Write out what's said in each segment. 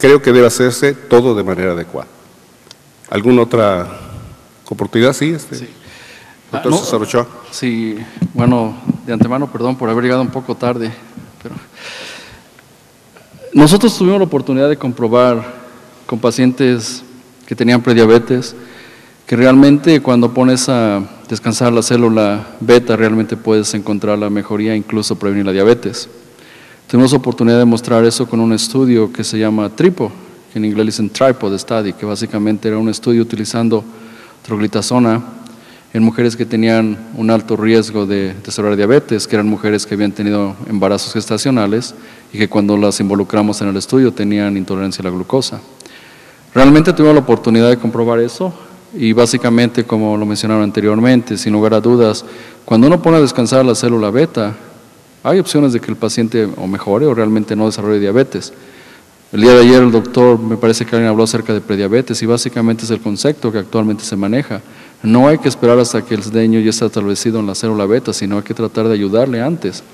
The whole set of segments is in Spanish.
creo que debe hacerse todo de manera adecuada. ¿Alguna otra oportunidad? Sí, sí. Doctor César Ochoa. Sí, bueno, de antemano, perdón por haber llegado un poco tarde, pero nosotros tuvimos la oportunidad de comprobar con pacientes que tenían prediabetes que realmente cuando pones a descansar la célula beta realmente puedes encontrar la mejoría, incluso prevenir la diabetes. Tuvimos oportunidad de mostrar eso con un estudio que se llama TRIPO, que en inglés dicen Tripod Study, que básicamente era un estudio utilizando troglitazona en mujeres que tenían un alto riesgo de desarrollar diabetes, que eran mujeres que habían tenido embarazos gestacionales y que cuando las involucramos en el estudio tenían intolerancia a la glucosa. Realmente tuvimos la oportunidad de comprobar eso y básicamente, como lo mencionaron anteriormente, sin lugar a dudas, cuando uno pone a descansar la célula beta, hay opciones de que el paciente o mejore o realmente no desarrolle diabetes. El día de ayer el doctor, me parece que alguien habló acerca de prediabetes y básicamente es el concepto que actualmente se maneja. No hay que esperar hasta que el daño ya está establecido en la célula beta, sino hay que tratar de ayudarle antes.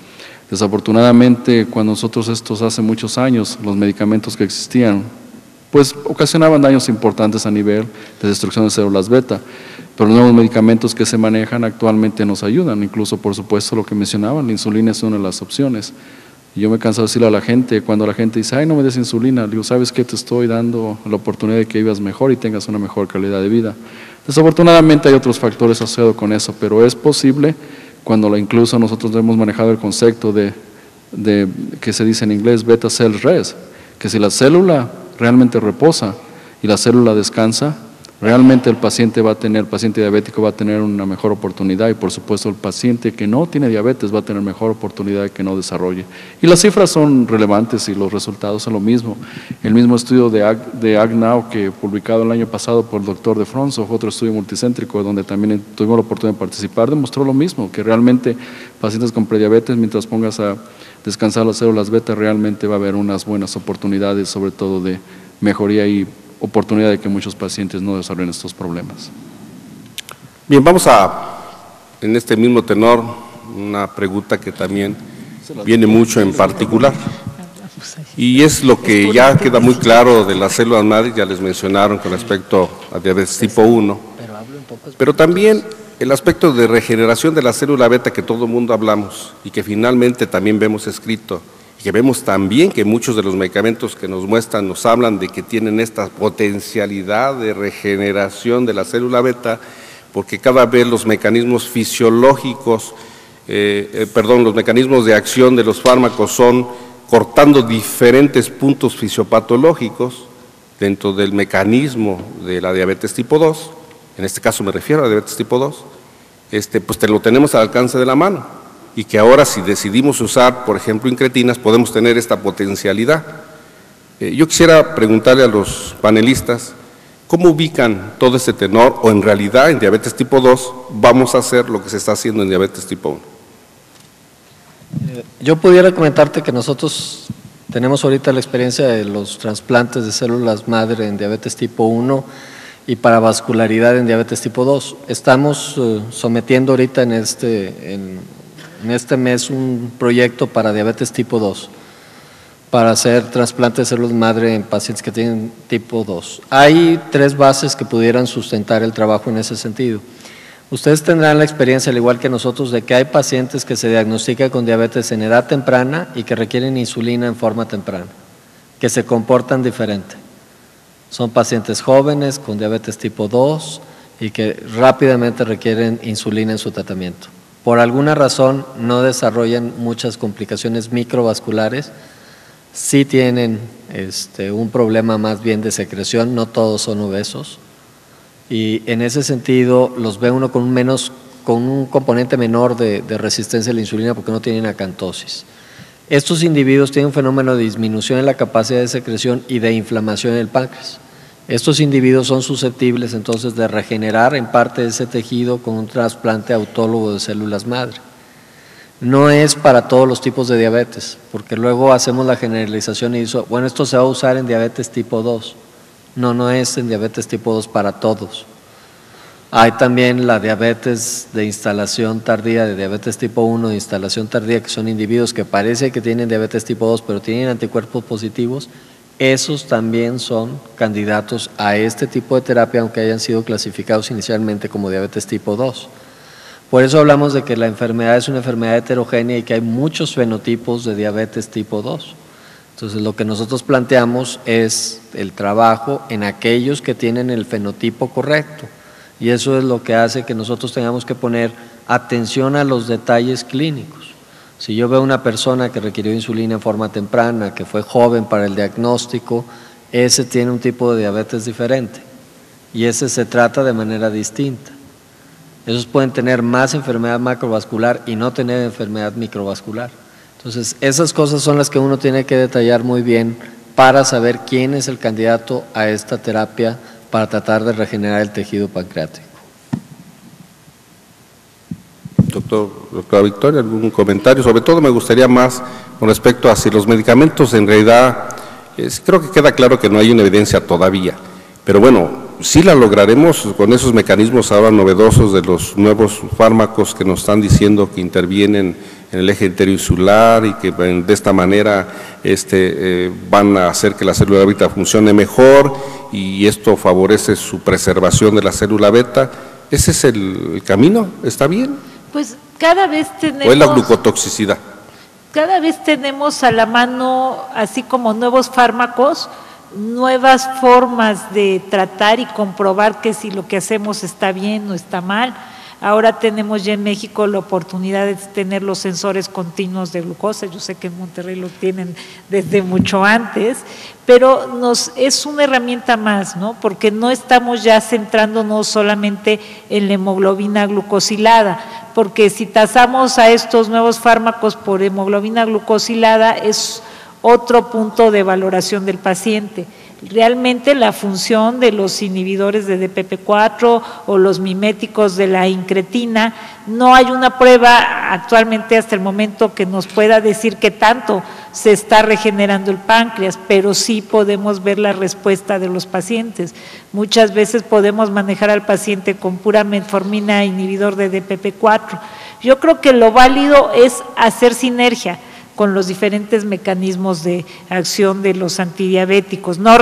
Desafortunadamente, cuando nosotros hace muchos años, los medicamentos que existían, pues ocasionaban daños importantes a nivel de destrucción de células beta. Pero los nuevos medicamentos que se manejan actualmente nos ayudan, incluso por supuesto lo que mencionaban, la insulina es una de las opciones. Yo me canso de decirle a la gente, cuando la gente dice, ay, no me des insulina, le digo, ¿sabes qué? Te estoy dando la oportunidad de que vivas mejor y tengas una mejor calidad de vida. Desafortunadamente hay otros factores asociados con eso, pero es posible, cuando incluso nosotros hemos manejado el concepto de que se dice en inglés, beta cell rest, que si la célula realmente reposa y la célula descansa, realmente el paciente va a tener, el paciente diabético va a tener una mejor oportunidad y por supuesto el paciente que no tiene diabetes va a tener mejor oportunidad de que no desarrolle. Y las cifras son relevantes y los resultados son lo mismo. El mismo estudio de AgNow que publicado el año pasado por el doctor DeFronzo, otro estudio multicéntrico donde también tuvimos la oportunidad de participar, demostró lo mismo, que realmente pacientes con prediabetes, mientras pongas a descansar las células beta, realmente va a haber unas buenas oportunidades, sobre todo de mejoría y oportunidad de que muchos pacientes no desarrollen estos problemas. Bien, vamos a, en este mismo tenor, una pregunta que también viene mucho en particular. Y es lo que ya queda muy claro de las células madre, ya les mencionaron con respecto a diabetes tipo 1. Pero también el aspecto de regeneración de la célula beta que todo el mundo hablamos y que finalmente también vemos escrito, que vemos también que muchos de los medicamentos que nos muestran nos hablan de que tienen esta potencialidad de regeneración de la célula beta, porque cada vez los mecanismos fisiológicos, los mecanismos de acción de los fármacos son cortando diferentes puntos fisiopatológicos dentro del mecanismo de la diabetes tipo 2, en este caso me refiero a la diabetes tipo 2, pues lo tenemos al alcance de la mano. Y que ahora si decidimos usar, por ejemplo, incretinas, podemos tener esta potencialidad. Yo quisiera preguntarle a los panelistas, ¿cómo ubican todo este tenor? O en realidad, en diabetes tipo 2, vamos a hacer lo que se está haciendo en diabetes tipo 1. Yo pudiera comentarte que nosotros tenemos ahorita la experiencia de los trasplantes de células madre en diabetes tipo 1, y para vascularidad en diabetes tipo 2. Estamos sometiendo ahorita en este mes un proyecto para diabetes tipo 2, para hacer trasplante de células madre en pacientes que tienen tipo 2. Hay tres bases que pudieran sustentar el trabajo en ese sentido. Ustedes tendrán la experiencia, al igual que nosotros, de que hay pacientes que se diagnostican con diabetes en edad temprana y que requieren insulina en forma temprana, que se comportan diferente. Son pacientes jóvenes con diabetes tipo 2 y que rápidamente requieren insulina en su tratamiento. Por alguna razón no desarrollan muchas complicaciones microvasculares, sí tienen un problema más bien de secreción, no todos son obesos y en ese sentido los ve uno con un componente menor de resistencia a la insulina porque no tienen acantosis. Estos individuos tienen un fenómeno de disminución en la capacidad de secreción y de inflamación en el páncreas. Estos individuos son susceptibles entonces de regenerar en parte de ese tejido con un trasplante autólogo de células madre. No es para todos los tipos de diabetes, porque luego hacemos la generalización y dice, bueno, esto se va a usar en diabetes tipo 2. No, no es en diabetes tipo 2 para todos. Hay también la diabetes de instalación tardía, de diabetes tipo 1, de instalación tardía, que son individuos que parece que tienen diabetes tipo 2, pero tienen anticuerpos positivos esos también son candidatos a este tipo de terapia, aunque hayan sido clasificados inicialmente como diabetes tipo 2. Por eso hablamos de que la enfermedad es una enfermedad heterogénea y que hay muchos fenotipos de diabetes tipo 2. Entonces, lo que nosotros planteamos es el trabajo en aquellos que tienen el fenotipo correcto, y eso es lo que hace que nosotros tengamos que poner atención a los detalles clínicos. Si yo veo una persona que requirió insulina en forma temprana, que fue joven para el diagnóstico, ese tiene un tipo de diabetes diferente y ese se trata de manera distinta. Esos pueden tener más enfermedad macrovascular y no tener enfermedad microvascular. Entonces, esas cosas son las que uno tiene que detallar muy bien para saber quién es el candidato a esta terapia para tratar de regenerar el tejido pancreático. Doctora Victoria, ¿algún comentario? Sobre todo me gustaría más con respecto a si los medicamentos en realidad, creo que queda claro que no hay una evidencia todavía, pero bueno, sí la lograremos con esos mecanismos ahora novedosos de los nuevos fármacos que nos están diciendo que intervienen en el eje interinsular y que de esta manera van a hacer que la célula beta funcione mejor y esto favorece su preservación de la célula beta. ¿Ese es el camino? ¿Está bien? Pues cada vez tenemos… ¿O es la glucotoxicidad? Cada vez tenemos a la mano, así como nuevos fármacos, nuevas formas de tratar y comprobar que si lo que hacemos está bien o está mal. Ahora tenemos ya en México la oportunidad de tener los sensores continuos de glucosa. Yo sé que en Monterrey lo tienen desde mucho antes, pero es una herramienta más, ¿no? Porque no estamos ya centrándonos solamente en la hemoglobina glucosilada, porque si tasamos a estos nuevos fármacos por hemoglobina glucosilada es otro punto de valoración del paciente. Realmente la función de los inhibidores de DPP4 o los miméticos de la incretina, no hay una prueba actualmente hasta el momento que nos pueda decir qué tanto se está regenerando el páncreas, pero sí podemos ver la respuesta de los pacientes. Muchas veces podemos manejar al paciente con pura metformina inhibidor de DPP4. Yo creo que lo válido es hacer sinergia con los diferentes mecanismos de acción de los antidiabéticos, no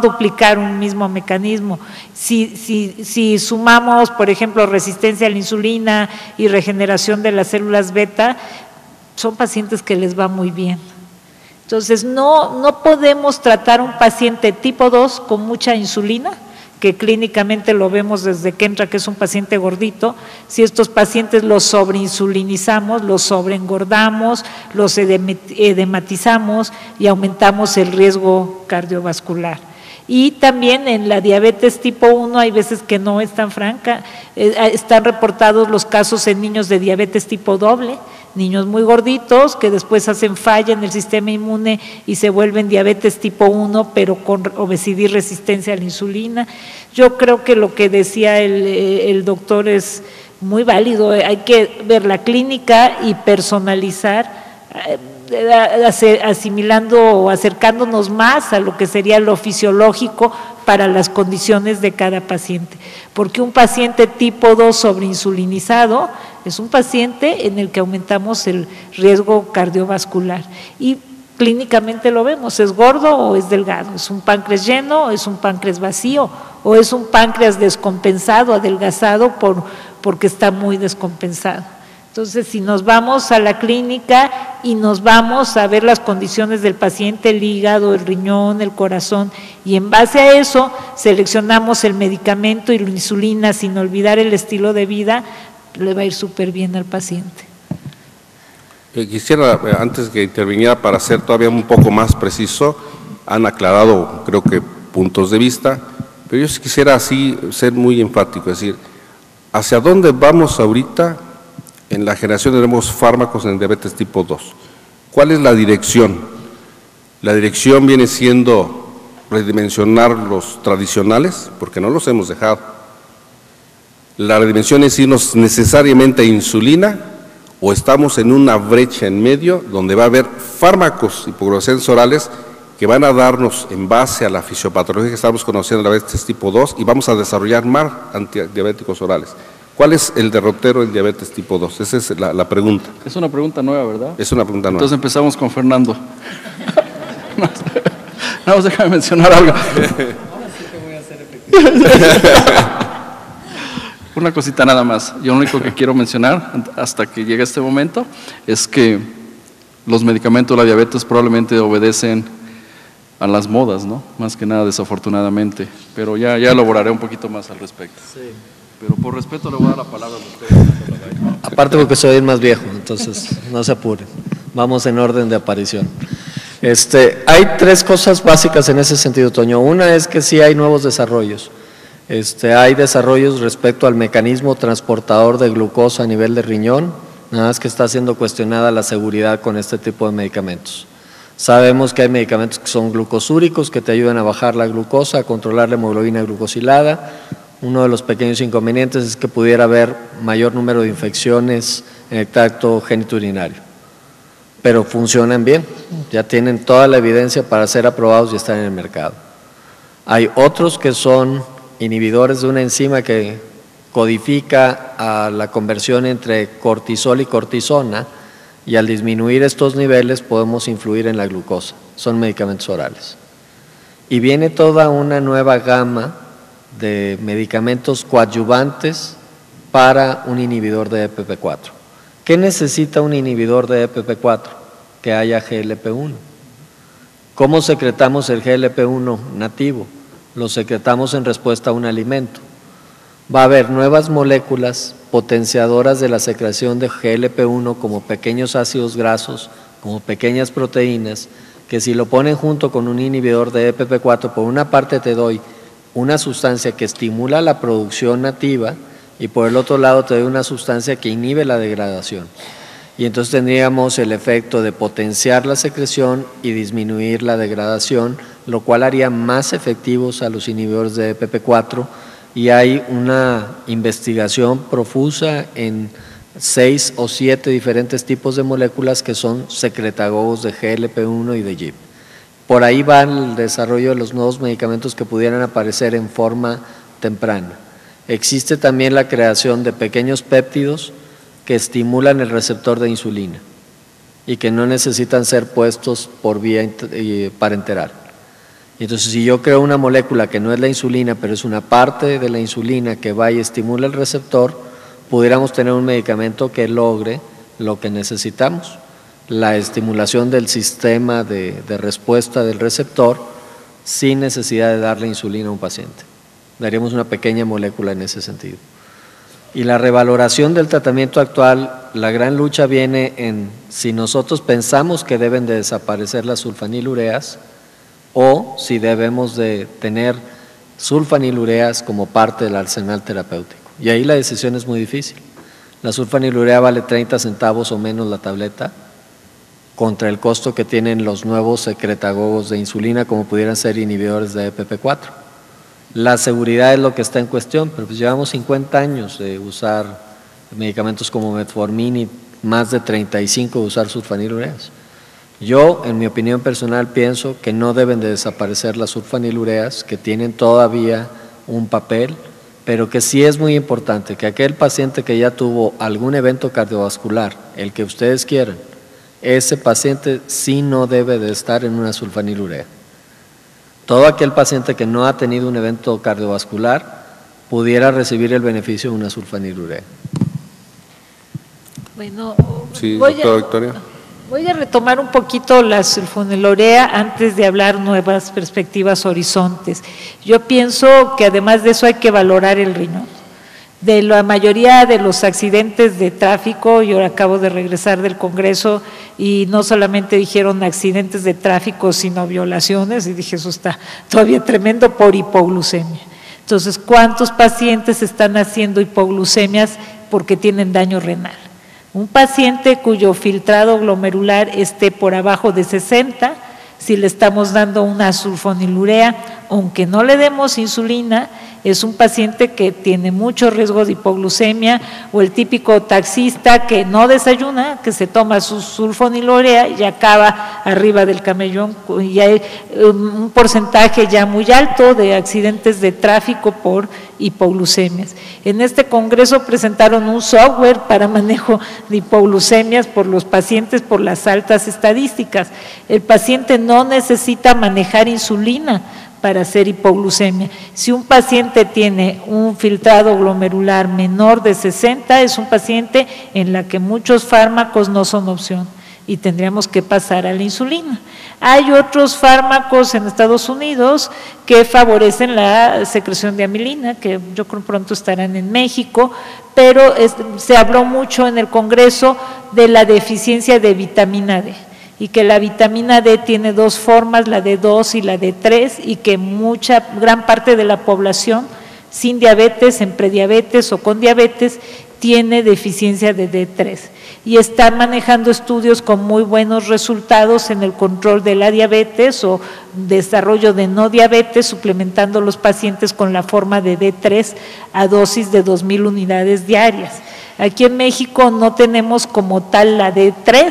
duplicar un mismo mecanismo. Si sumamos, por ejemplo, resistencia a la insulina y regeneración de las células beta, son pacientes que les va muy bien. Entonces, no podemos tratar a un paciente tipo 2 con mucha insulina, que clínicamente lo vemos desde que entra, que es un paciente gordito. Si estos pacientes los sobreinsulinizamos, los sobreengordamos, los edematizamos y aumentamos el riesgo cardiovascular. Y también en la diabetes tipo 1 hay veces que no es tan franca, están reportados los casos en niños de diabetes tipo doble, niños muy gorditos que después hacen falla en el sistema inmune y se vuelven diabetes tipo 1, pero con obesidad y resistencia a la insulina. Yo creo que lo que decía el doctor es muy válido, hay que ver la clínica y personalizar, asimilando o acercándonos más a lo que sería lo fisiológico para las condiciones de cada paciente, porque un paciente tipo 2 sobreinsulinizado es un paciente en el que aumentamos el riesgo cardiovascular y clínicamente lo vemos, es gordo o es delgado, es un páncreas lleno o es un páncreas vacío o es un páncreas descompensado, adelgazado porque está muy descompensado. Entonces, si nos vamos a la clínica y nos vamos a ver las condiciones del paciente, el hígado, el riñón, el corazón, y en base a eso seleccionamos el medicamento y la insulina sin olvidar el estilo de vida, le va a ir súper bien al paciente. Quisiera, antes que interviniera, para ser todavía un poco más preciso, han aclarado, creo que, puntos de vista, pero yo quisiera así ser muy enfático, es decir, ¿hacia dónde vamos ahorita en la generación de nuevos fármacos en diabetes tipo 2? ¿Cuál es la dirección? La dirección viene siendo redimensionar los tradicionales, porque no los hemos dejado. La redimensión es irnos necesariamente a insulina, o estamos en una brecha en medio donde va a haber fármacos hipoglucosenses orales que van a darnos en base a la fisiopatología que estamos conociendo en diabetes tipo 2 y vamos a desarrollar más antidiabéticos orales. ¿Cuál es el derrotero en diabetes tipo 2? Esa es la pregunta. Es una pregunta nueva, ¿verdad? Es una pregunta nueva. Entonces empezamos con Fernando. No, pues déjame mencionar algo. Ahora sí que voy a ser efectivo. Una cosita nada más. Yo lo único que quiero mencionar hasta que llegue este momento es que los medicamentos de la diabetes probablemente obedecen a las modas, ¿no? Más que nada, desafortunadamente. Pero ya elaboraré un poquito más al respecto. Sí. Pero por respeto le voy a dar la palabra a ustedes. Aparte porque soy el más viejo, entonces no se apuren. Vamos en orden de aparición. Hay tres cosas básicas en ese sentido, Toño. Una es que sí hay nuevos desarrollos. Hay desarrollos respecto al mecanismo transportador de glucosa a nivel de riñón, nada más que está siendo cuestionada la seguridad con este tipo de medicamentos. Sabemos que hay medicamentos que son glucosúricos, que te ayudan a bajar la glucosa, a controlar la hemoglobina glucosilada. Uno de los pequeños inconvenientes es que pudiera haber mayor número de infecciones en el tracto genitourinario, pero funcionan bien, ya tienen toda la evidencia para ser aprobados y estar en el mercado. Hay otros que son inhibidores de una enzima que codifica a la conversión entre cortisol y cortisona, y al disminuir estos niveles podemos influir en la glucosa. Son medicamentos orales. Y viene toda una nueva gama de medicamentos coadyuvantes para un inhibidor de DPP4. ¿Qué necesita un inhibidor de DPP4? Que haya GLP1. ¿Cómo secretamos el GLP1 nativo? Lo secretamos en respuesta a un alimento. Va a haber nuevas moléculas potenciadoras de la secreción de GLP1 como pequeños ácidos grasos, como pequeñas proteínas, que si lo ponen junto con un inhibidor de DPP4, por una parte te doy una sustancia que estimula la producción nativa y por el otro lado te doy una sustancia que inhibe la degradación. Y entonces tendríamos el efecto de potenciar la secreción y disminuir la degradación, lo cual haría más efectivos a los inhibidores de DPP4, y hay una investigación profusa en 6 o 7 diferentes tipos de moléculas que son secretagogos de GLP1 y de GIP. Por ahí va el desarrollo de los nuevos medicamentos que pudieran aparecer en forma temprana. Existe también la creación de pequeños péptidos que estimulan el receptor de insulina y que no necesitan ser puestos por vía parenteral. Entonces, si yo creo una molécula que no es la insulina, pero es una parte de la insulina que va y estimula el receptor, pudiéramos tener un medicamento que logre lo que necesitamos, la estimulación del sistema de respuesta del receptor sin necesidad de darle insulina a un paciente. Daríamos una pequeña molécula en ese sentido. Y la revaloración del tratamiento actual, la gran lucha viene en si nosotros pensamos que deben de desaparecer las sulfanilureas o si debemos de tener sulfanilureas como parte del arsenal terapéutico. Y ahí la decisión es muy difícil. La sulfanilurea vale 30 centavos o menos la tableta contra el costo que tienen los nuevos secretagogos de insulina como pudieran ser inhibidores de DPP4. La seguridad es lo que está en cuestión, pero pues llevamos 50 años de usar medicamentos como metformina y más de 35 de usar sulfanilureas. Yo, en mi opinión personal, pienso que no deben de desaparecer las sulfanilureas, que tienen todavía un papel, pero que sí es muy importante que aquel paciente que ya tuvo algún evento cardiovascular, el que ustedes quieran, ese paciente sí no debe de estar en una sulfanilurea. Todo aquel paciente que no ha tenido un evento cardiovascular pudiera recibir el beneficio de una sulfanilurea. Bueno, sí, voy a retomar un poquito la sulfonilurea antes de hablar nuevas perspectivas, horizontes. Yo pienso que además de eso hay que valorar el riñón. De la mayoría de los accidentes de tráfico, yo acabo de regresar del Congreso y no solamente dijeron accidentes de tráfico, sino violaciones, y dije, eso está todavía tremendo por hipoglucemia. Entonces, ¿cuántos pacientes están haciendo hipoglucemias porque tienen daño renal? Un paciente cuyo filtrado glomerular esté por abajo de 60, si le estamos dando una sulfonilurea aunque no le demos insulina, es un paciente que tiene mucho riesgo de hipoglucemia, o el típico taxista que no desayuna, que se toma su sulfonilurea y acaba arriba del camellón. Y hay un porcentaje ya muy alto de accidentes de tráfico por hipoglucemias. En este congreso presentaron un software para manejo de hipoglucemias por los pacientes por las altas estadísticas. El paciente no necesita manejar insulina para hacer hipoglucemia. Si un paciente tiene un filtrado glomerular menor de 60, es un paciente en la que muchos fármacos no son opción y tendríamos que pasar a la insulina. Hay otros fármacos en Estados Unidos que favorecen la secreción de amilina, que yo creo pronto estarán en México, pero se habló mucho en el Congreso de la deficiencia de vitamina D, y que la vitamina D tiene dos formas, la D2 y la D3, y que gran parte de la población sin diabetes, en prediabetes o con diabetes, tiene deficiencia de D3 y está manejando estudios con muy buenos resultados en el control de la diabetes o desarrollo de no diabetes, suplementando a los pacientes con la forma de D3 a dosis de 2000 unidades diarias. Aquí en México no tenemos como tal la D3,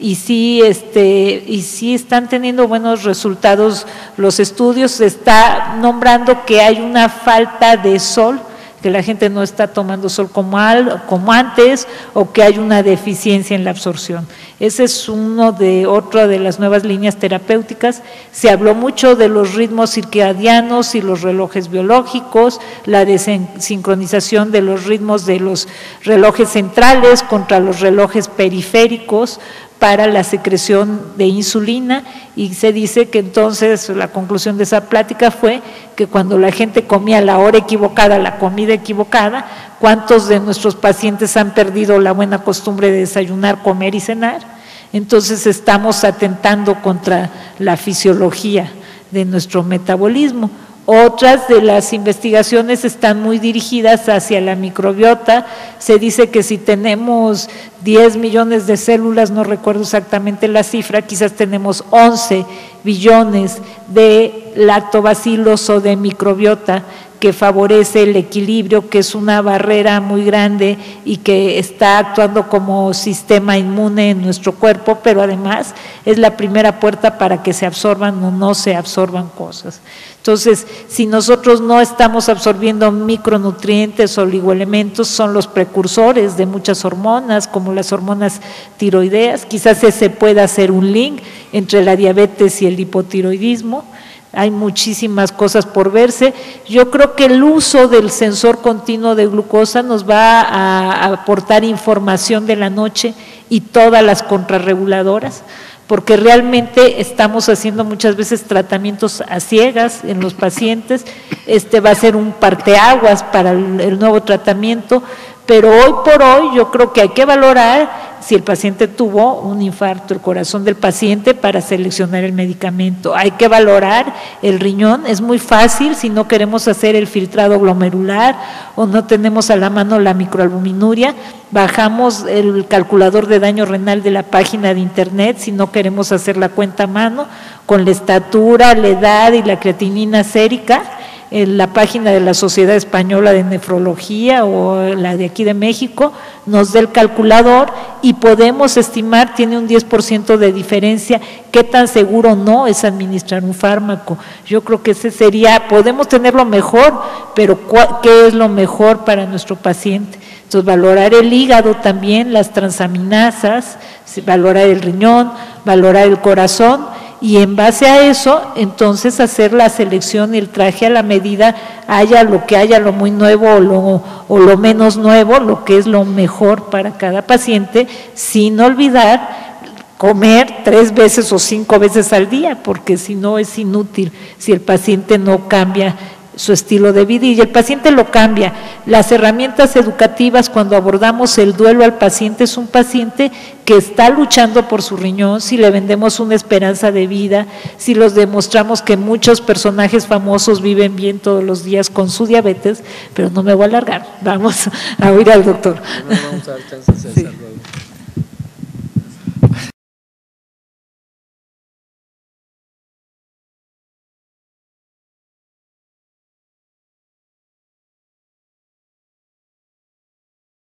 y sí, y sí están teniendo buenos resultados los estudios. Se está nombrando que hay una falta de sol, que la gente no está tomando sol como antes, o que hay una deficiencia en la absorción. Ese es otra de las nuevas líneas terapéuticas. Se habló mucho de los ritmos circadianos y los relojes biológicos, la desincronización de los ritmos de los relojes centrales contra los relojes periféricos para la secreción de insulina, y se dice que entonces la conclusión de esa plática fue que cuando la gente comía a la hora equivocada, la comida equivocada, ¿cuántos de nuestros pacientes han perdido la buena costumbre de desayunar, comer y cenar? Entonces estamos atentando contra la fisiología de nuestro metabolismo. Otras de las investigaciones están muy dirigidas hacia la microbiota. Se dice que si tenemos 10 millones de células, no recuerdo exactamente la cifra, quizás tenemos 11 billones de lactobacilos o de microbiota, que favorece el equilibrio, que es una barrera muy grande y que está actuando como sistema inmune en nuestro cuerpo, pero además es la primera puerta para que se absorban o no se absorban cosas. Entonces, si nosotros no estamos absorbiendo micronutrientes, oligoelementos, son los precursores de muchas hormonas, como las hormonas tiroideas. Quizás ese pueda ser un link entre la diabetes y el hipotiroidismo. Hay muchísimas cosas por verse. Yo creo que el uso del sensor continuo de glucosa nos va a aportar información de la noche y todas las contrarreguladoras, porque realmente estamos haciendo muchas veces tratamientos a ciegas en los pacientes. Este va a ser un parteaguas para el nuevo tratamiento, pero hoy por hoy yo creo que hay que valorar si el paciente tuvo un infarto, el corazón del paciente, para seleccionar el medicamento. Hay que valorar el riñón. Es muy fácil si no queremos hacer el filtrado glomerular o no tenemos a la mano la microalbuminuria. Bajamos el calculador de daño renal de la página de internet si no queremos hacer la cuenta a mano, con la estatura, la edad y la creatinina sérica. En la página de la Sociedad Española de Nefrología o la de aquí de México, nos da el calculador y podemos estimar, tiene un 10% de diferencia, qué tan seguro no es administrar un fármaco. Yo creo que ese sería, podemos tenerlo mejor, pero ¿qué es lo mejor para nuestro paciente? Entonces, valorar el hígado también, las transaminasas, valorar el riñón, valorar el corazón, y en base a eso, entonces hacer la selección y el traje a la medida, haya lo muy nuevo o lo menos nuevo, lo que es lo mejor para cada paciente, sin olvidar comer 3 veces o 5 veces al día, porque si no es inútil, si el paciente no cambia su estilo de vida, y el paciente lo cambia. Las herramientas educativas cuando abordamos el duelo al paciente, es un paciente que está luchando por su riñón, si le vendemos una esperanza de vida, si los demostramos que muchos personajes famosos viven bien todos los días con su diabetes, pero no me voy a alargar, vamos a oír al doctor. No vamos a alcanzar a hacerlo. Sí.